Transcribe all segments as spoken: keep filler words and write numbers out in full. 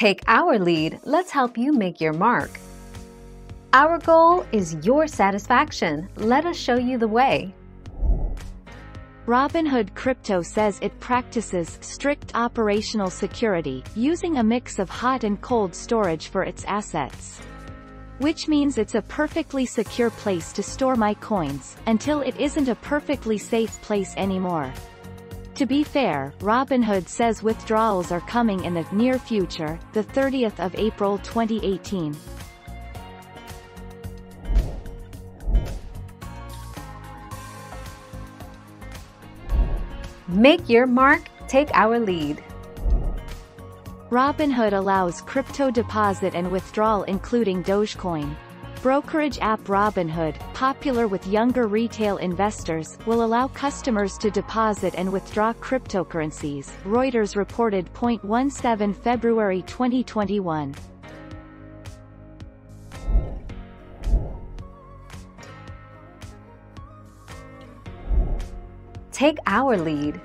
Take our lead, let's help you make your mark. Our goal is your satisfaction. Let us show you the way. Robinhood Crypto says it practices strict operational security, using a mix of hot and cold storage for its assets. Which means it's a perfectly secure place to store my coins, until it isn't a perfectly safe place anymore. To be fair, Robinhood says withdrawals are coming in the near future, the thirtieth of April twenty eighteen. Make your mark, take our lead. Robinhood allows crypto deposit and withdrawal including Dogecoin. Brokerage app Robinhood, popular with younger retail investors, will allow customers to deposit and withdraw cryptocurrencies, Reuters reported. February twenty twenty-one. Take our lead.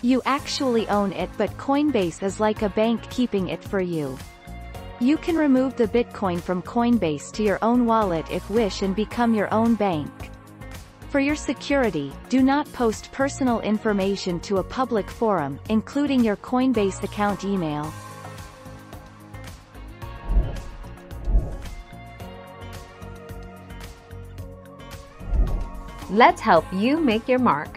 You actually own it, but Coinbase is like a bank keeping it for you. You can remove the Bitcoin from Coinbase to your own wallet if wish and become your own bank. For your security, do not post personal information to a public forum, including your Coinbase account email. Let's help you make your mark.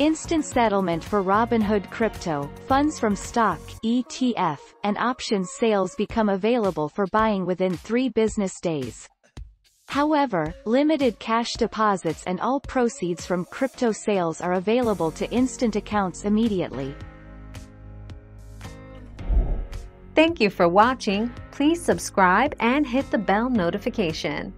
Instant settlement for Robinhood Crypto, funds from stock, E T F, and options sales become available for buying within three business days. However, limited cash deposits and all proceeds from crypto sales are available to instant accounts immediately. Thank you for watching. Please subscribe and hit the bell notification.